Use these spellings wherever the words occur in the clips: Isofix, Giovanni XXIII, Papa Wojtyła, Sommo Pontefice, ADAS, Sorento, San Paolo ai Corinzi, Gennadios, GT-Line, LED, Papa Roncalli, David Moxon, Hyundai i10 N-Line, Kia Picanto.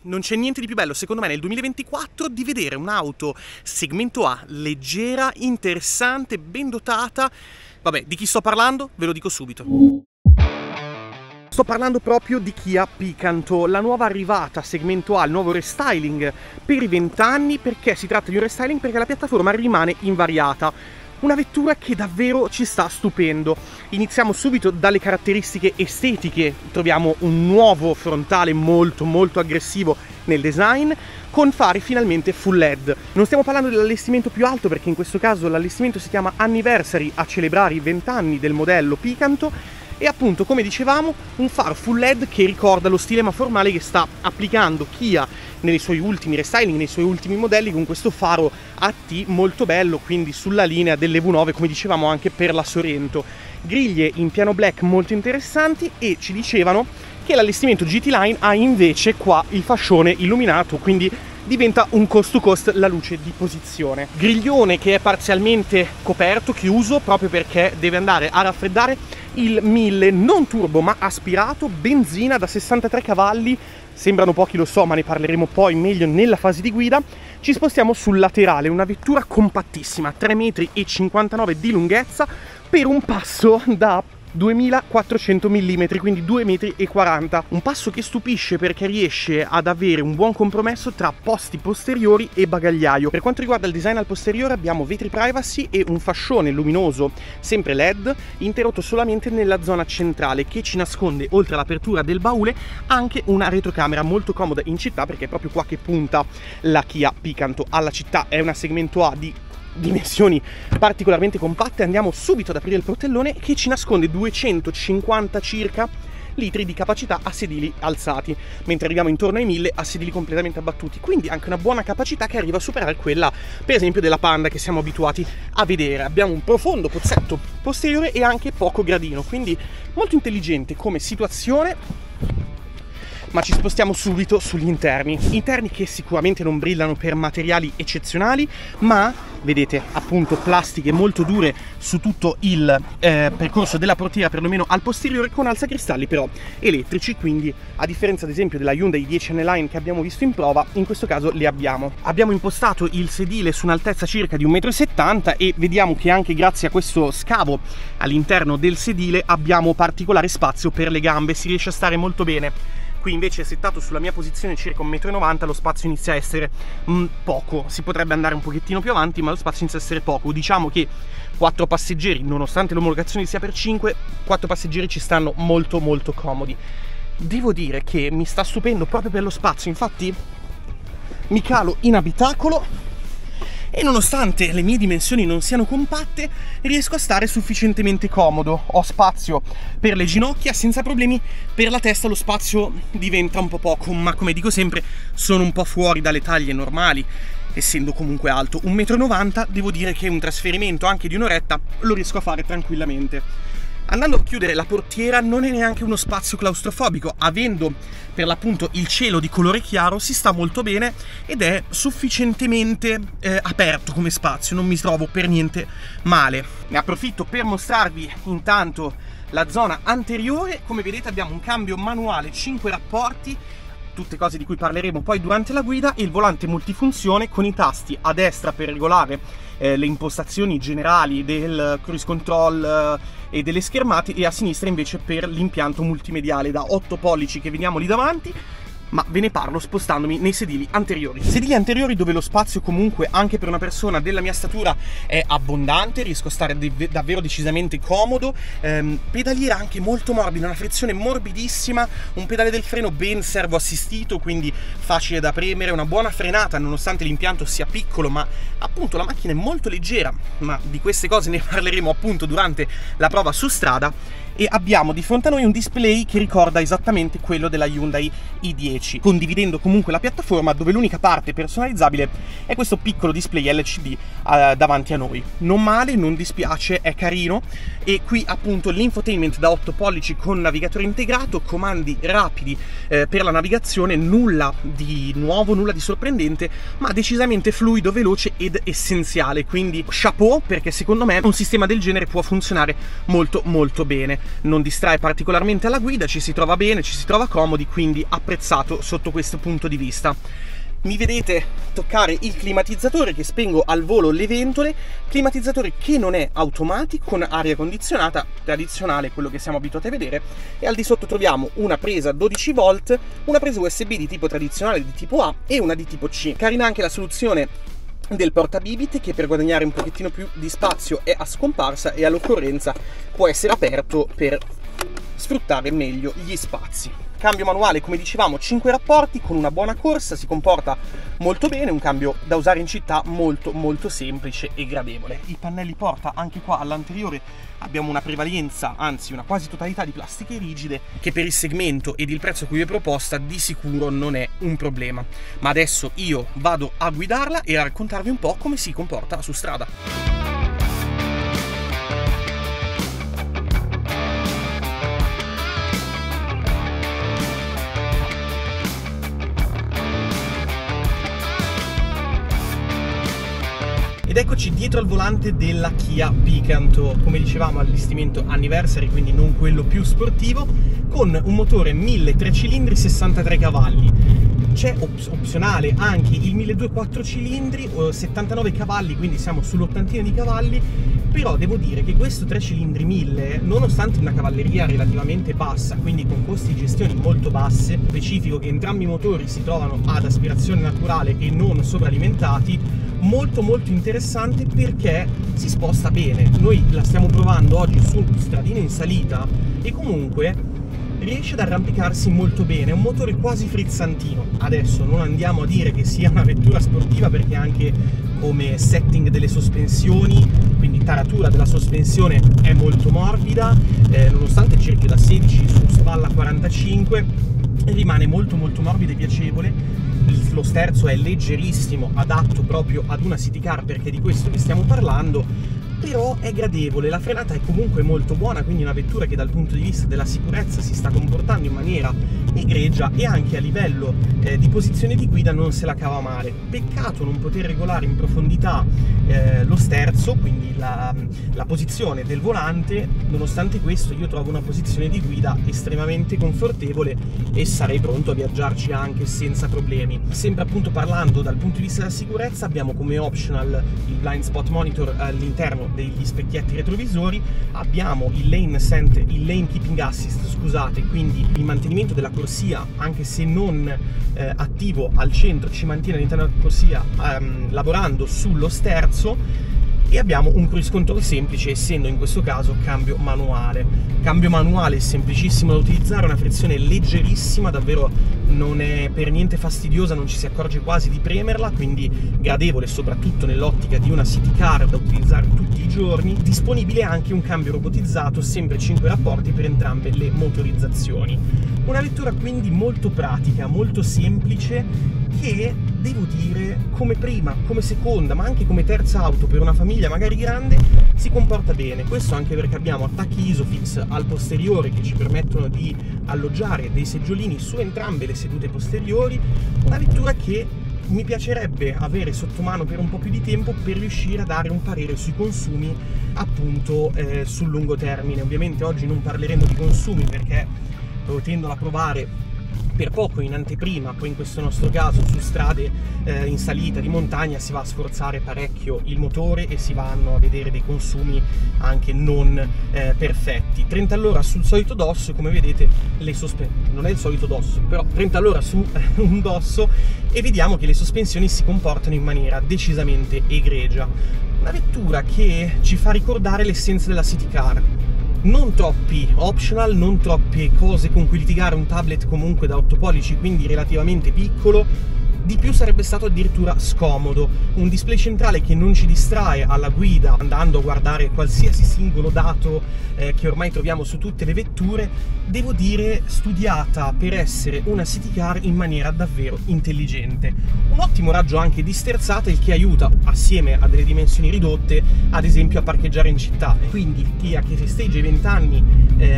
Non c'è niente di più bello, secondo me, nel 2024 di vedere un'auto segmento A, leggera, interessante, ben dotata. Vabbè, di chi sto parlando? Ve lo dico subito. Sto parlando proprio di Kia Picanto, la nuova arrivata segmento A, il nuovo restyling per i 20 anni. Perché si tratta di un restyling? Perché la piattaforma rimane invariata. Una vettura che davvero ci sta stupendo. Iniziamo subito dalle caratteristiche estetiche. Troviamo un nuovo frontale molto aggressivo nel design, con fari finalmente full LED. Non stiamo parlando dell'allestimento più alto, perché in questo caso l'allestimento si chiama Anniversary, a celebrare i 20 anni del modello Picanto, e appunto, come dicevamo, un faro full LED che ricorda lo stilema formale che sta applicando Kia nei suoi ultimi restyling, nei suoi ultimi modelli, con questo faro a T molto bello, quindi sulla linea dell'EV9, come dicevamo anche per la Sorento. Griglie in piano black molto interessanti, e ci dicevano che l'allestimento GT-Line ha invece qua il fascione illuminato, quindi diventa un cost to cost la luce di posizione. Griglione che è parzialmente coperto, chiuso, proprio perché deve andare a raffreddare il 1000 non turbo ma aspirato, benzina da 63 cavalli, sembrano pochi, lo so, ma ne parleremo poi meglio nella fase di guida. Ci spostiamo sul laterale, una vettura compattissima, 3,59 m di lunghezza per un passo da 2400 mm, quindi 2,40 m. Un passo che stupisce perché riesce ad avere un buon compromesso tra posti posteriori e bagagliaio. Per quanto riguarda il design al posteriore abbiamo vetri privacy e un fascione luminoso sempre LED, interrotto solamente nella zona centrale, che ci nasconde, oltre all'apertura del baule, anche una retrocamera molto comoda in città, perché è proprio qua che punta la Kia Picanto, alla città. È una segmento A di dimensioni particolarmente compatte. Andiamo subito ad aprire il portellone, che ci nasconde 250 circa litri di capacità a sedili alzati, mentre arriviamo intorno ai 1000 a sedili completamente abbattuti, quindi anche una buona capacità che arriva a superare quella, per esempio, della Panda che siamo abituati a vedere. Abbiamo un profondo pozzetto posteriore e anche poco gradino, quindi molto intelligente come situazione. Ma ci spostiamo subito sugli interni. Interni che sicuramente non brillano per materiali eccezionali, ma vedete appunto plastiche molto dure su tutto il percorso della portiera, perlomeno al posteriore, con alzacristalli però elettrici, quindi a differenza ad esempio della Hyundai i10 N-Line che abbiamo visto in prova, in questo caso li abbiamo. Abbiamo impostato il sedile su un'altezza circa di 1,70 m, e vediamo che anche grazie a questo scavo all'interno del sedile abbiamo particolare spazio per le gambe, si riesce a stare molto bene. Qui invece, settato sulla mia posizione circa 1,90 m, lo spazio inizia a essere poco. Si potrebbe andare un pochettino più avanti, ma lo spazio inizia a essere poco. Diciamo che 4 passeggeri, nonostante l'omologazione sia per 5, 4 passeggeri ci stanno molto comodi. Devo dire che mi sta stupendo proprio per lo spazio, infatti mi calo in abitacolo e, nonostante le mie dimensioni non siano compatte, riesco a stare sufficientemente comodo. Ho spazio per le ginocchia senza problemi, per la testa lo spazio diventa un po' poco, ma come dico sempre sono un po' fuori dalle taglie normali, essendo comunque alto. 1,90 m, devo dire che un trasferimento anche di un'oretta lo riesco a fare tranquillamente. Andando a chiudere la portiera, non è neanche uno spazio claustrofobico, avendo per l'appunto il cielo di colore chiaro si sta molto bene ed è sufficientemente aperto come spazio, non mi trovo per niente male. Ne approfitto per mostrarvi intanto la zona anteriore. Come vedete abbiamo un cambio manuale, 5 rapporti, tutte cose di cui parleremo poi durante la guida, e il volante multifunzione con i tasti a destra per regolare le impostazioni generali del cruise control e delle schermate, e a sinistra invece per l'impianto multimediale da 8 pollici che vediamo lì davanti, ma ve ne parlo spostandomi nei sedili anteriori. Sedili anteriori dove lo spazio comunque anche per una persona della mia statura è abbondante, riesco a stare davvero decisamente comodo. Pedaliera anche molto morbida, una frizione morbidissima, un pedale del freno ben servo assistito, quindi facile da premere, una buona frenata nonostante l'impianto sia piccolo, ma appunto la macchina è molto leggera, ma di queste cose ne parleremo appunto durante la prova su strada. E abbiamo di fronte a noi un display che ricorda esattamente quello della Hyundai i10, condividendo comunque la piattaforma, dove l'unica parte personalizzabile è questo piccolo display LCD davanti a noi. Non male, non dispiace, è carino. E qui appunto l'infotainment da 8 pollici con navigatore integrato, comandi rapidi per la navigazione, nulla di nuovo, nulla di sorprendente, ma decisamente fluido, veloce ed essenziale, quindi chapeau, perché secondo me un sistema del genere può funzionare molto bene. non distrae particolarmente alla guida, ci si trova bene, ci si trova comodi, quindi apprezzato sotto questo punto di vista. Mi vedete toccare il climatizzatore, che spengo al volo le ventole, climatizzatore che non è automatico, con aria condizionata, tradizionale, quello che siamo abituati a vedere, e al di sotto troviamo una presa 12 volt, una presa USB di tipo tradizionale, di tipo A, e una di tipo C. Carina anche la soluzione del portabibite, che per guadagnare un pochettino più di spazio è a scomparsa e all'occorrenza può essere aperto per sfruttare meglio gli spazi. Cambio manuale, come dicevamo, 5 rapporti con una buona corsa, si comporta molto bene, un cambio da usare in città molto semplice e gradevole. I pannelli porta, anche qua all'anteriore abbiamo una prevalenza, anzi una quasi totalità di plastiche rigide, che per il segmento ed il prezzo a cui vi è proposta di sicuro non è un problema. Ma adesso io vado a guidarla e a raccontarvi un po' come si comporta su strada. Ed eccoci dietro al volante della Kia Picanto, come dicevamo allestimento anniversary, quindi non quello più sportivo, con un motore 1000 3 cilindri 63 cavalli. C'è opzionale anche il 1200 4 cilindri 79 cavalli, quindi siamo sull'ottantina di cavalli, però devo dire che questo 3 cilindri 1000, nonostante una cavalleria relativamente bassa, quindi con costi di gestione molto basse, specifico che entrambi i motori si trovano ad aspirazione naturale e non sovralimentati, molto interessante perché si sposta bene. Noi la stiamo provando oggi su stradine in salita e comunque riesce ad arrampicarsi molto bene, è un motore quasi frizzantino. Adesso non andiamo a dire che sia una vettura sportiva, perché anche come setting delle sospensioni, quindi taratura della sospensione, è molto morbida, nonostante il cerchio da 16 su spalla 45 rimane molto morbido e piacevole. Lo sterzo è leggerissimo, adatto proprio ad una city car, perché di questo ne stiamo parlando, però è gradevole. La frenata è comunque molto buona, quindi una vettura che dal punto di vista della sicurezza si sta comportando in maniera egregia e anche a livello di posizione di guida non se la cava male. Peccato non poter regolare in profondità lo sterzo, quindi la posizione del volante. Nonostante questo io trovo una posizione di guida estremamente confortevole e sarei pronto a viaggiarci anche senza problemi. Sempre appunto parlando dal punto di vista della sicurezza, abbiamo come optional il blind spot monitor all'interno degli specchietti retrovisori, abbiamo il lane keeping assist, scusate, quindi il mantenimento della corsia, anche se non attivo al centro, ci mantiene all'interno della corsia lavorando sullo sterzo, e abbiamo un cruise control semplice, essendo in questo caso cambio manuale. Cambio manuale semplicissimo da utilizzare, una frizione leggerissima, davvero non è per niente fastidiosa, non ci si accorge quasi di premerla, quindi gradevole soprattutto nell'ottica di una city car da utilizzare tutti i giorni. Disponibile anche un cambio robotizzato, sempre 5 rapporti per entrambe le motorizzazioni. Una vettura quindi molto pratica, molto semplice, che devo dire, come prima, come seconda, ma anche come terza auto per una famiglia magari grande, si comporta bene. Questo anche perché abbiamo attacchi Isofix al posteriore che ci permettono di alloggiare dei seggiolini su entrambe le sedute posteriori. Una vettura che mi piacerebbe avere sotto mano per un po' più di tempo, per riuscire a dare un parere sui consumi, appunto sul lungo termine. Ovviamente oggi non parleremo di consumi, perché potendola provare per poco in anteprima, poi in questo nostro caso su strade in salita, di montagna, si va a sforzare parecchio il motore e si vanno a vedere dei consumi anche non perfetti. 30 all'ora sul solito dosso, come vedete le sospensioni, non è il solito dosso, però 30 all'ora su un dosso, e vediamo che le sospensioni si comportano in maniera decisamente egregia. Una vettura che ci fa ricordare l'essenza della city car. Non troppi optional, non troppe cose con cui litigare, un tablet comunque da 8 pollici, quindi relativamente piccolo. Di più sarebbe stato addirittura scomodo. Un display centrale che non ci distrae alla guida andando a guardare qualsiasi singolo dato che ormai troviamo su tutte le vetture. Devo dire, studiata per essere una city car in maniera davvero intelligente. Un ottimo raggio anche di sterzata, il che aiuta, assieme a delle dimensioni ridotte, ad esempio a parcheggiare in città. Quindi Kia, che festeggia i 20 anni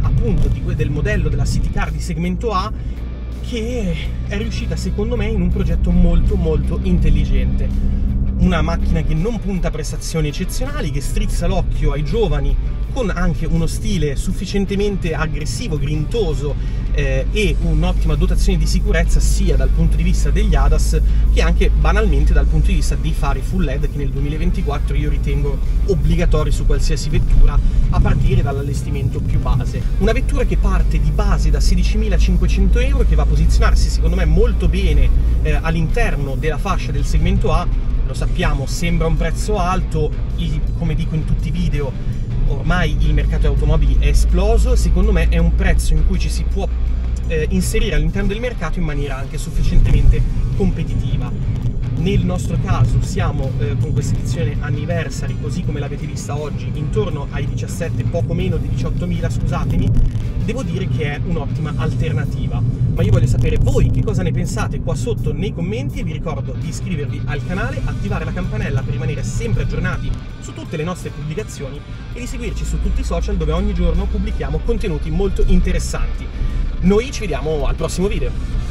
appunto del modello della city car di segmento A, che è riuscita secondo me in un progetto molto intelligente. Una macchina che non punta prestazioni eccezionali, che strizza l'occhio ai giovani con anche uno stile sufficientemente aggressivo, grintoso e un'ottima dotazione di sicurezza sia dal punto di vista degli ADAS che anche banalmente dal punto di vista dei fari full LED, che nel 2024 io ritengo obbligatori su qualsiasi vettura a partire dall'allestimento più base. Una vettura che parte di base da 16.500 euro, che va a posizionarsi secondo me molto bene all'interno della fascia del segmento A. Lo sappiamo, sembra un prezzo alto, come dico in tutti i video ormai il mercato automobili è esploso. Secondo me è un prezzo in cui ci si può inserire all'interno del mercato in maniera anche sufficientemente competitiva. Nel nostro caso siamo con questa edizione anniversary, così come l'avete vista oggi, intorno ai 17, poco meno di 18.000, scusatemi. Devo dire che è un'ottima alternativa, ma io voglio sapere voi che cosa ne pensate qua sotto nei commenti, e vi ricordo di iscrivervi al canale, attivare la campanella per rimanere sempre aggiornati su tutte le nostre pubblicazioni e di seguirci su tutti i social, dove ogni giorno pubblichiamo contenuti molto interessanti. Noi ci vediamo al prossimo video.